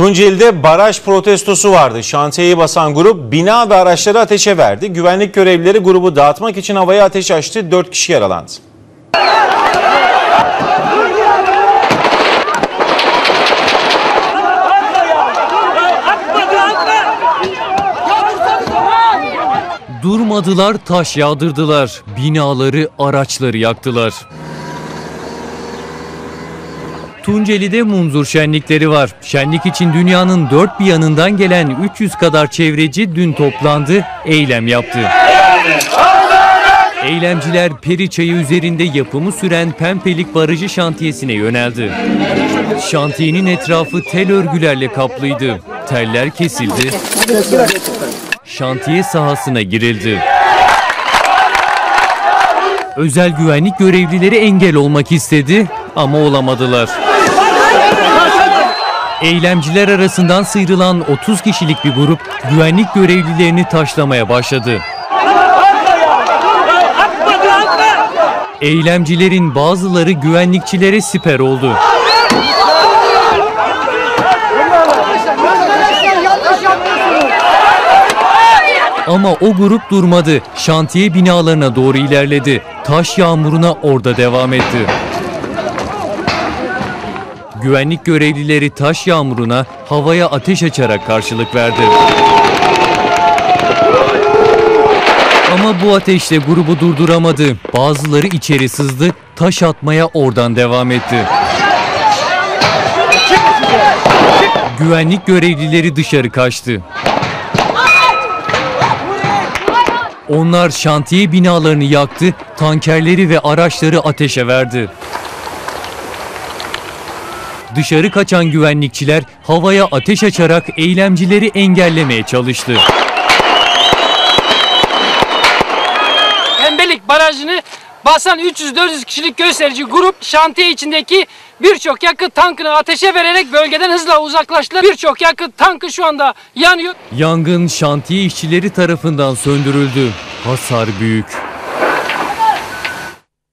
Tunceli'de baraj protestosu vardı. Şantiyeyi basan grup bina ve araçları ateşe verdi. Güvenlik görevlileri grubu dağıtmak için havaya ateş açtı. 4 kişi yaralandı. Durmadılar, taş yağdırdılar. Binaları, araçları yaktılar. Tunceli'de Munzur Şenlikleri var. Şenlik için dünyanın dört bir yanından gelen 300 kadar çevreci dün toplandı, eylem yaptı. Eylemciler Peri Çayı üzerinde yapımı süren Pembelik Barajı şantiyesine yöneldi. Şantiyenin etrafı tel örgülerle kaplıydı. Teller kesildi. Şantiye sahasına girildi. Özel güvenlik görevlileri engel olmak istedi ama olamadılar. Eylemciler arasından sıyrılan 30 kişilik bir grup güvenlik görevlilerini taşlamaya başladı. Eylemcilerin bazıları güvenlikçilere siper oldu. Ama o grup durmadı. Şantiye binalarına doğru ilerledi. Taş yağmuruna orada devam etti. Güvenlik görevlileri taş yağmuruna havaya ateş açarak karşılık verdi. Ama bu ateşle grubu durduramadı. Bazıları içeri sızdı. Taş atmaya oradan devam etti. Güvenlik görevlileri dışarı kaçtı. Onlar şantiye binalarını yaktı, tankerleri ve araçları ateşe verdi. Dışarı kaçan güvenlikçiler havaya ateş açarak eylemcileri engellemeye çalıştı. Pembelik Barajı'nı basan 300-400 kişilik gösterici grup şantiye içindeki birçok yakıt tankını ateşe vererek bölgeden hızla uzaklaştılar. Birçok yakıt tankı şu anda yanıyor. Yangın şantiye işçileri tarafından söndürüldü. Hasar büyük.